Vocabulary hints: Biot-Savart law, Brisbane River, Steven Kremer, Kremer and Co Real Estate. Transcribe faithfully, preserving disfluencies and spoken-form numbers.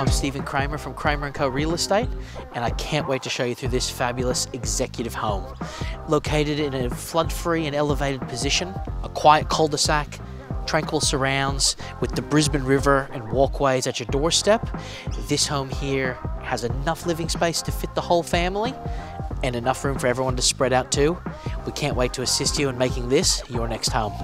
I'm Steven Kremer from Kremer and Co Real Estate, and I can't wait to show you through this fabulous executive home. Located in a flood-free and elevated position, a quiet cul-de-sac, tranquil surrounds with the Brisbane River and walkways at your doorstep, this home here has enough living space to fit the whole family and enough room for everyone to spread out too. We can't wait to assist you in making this your next home.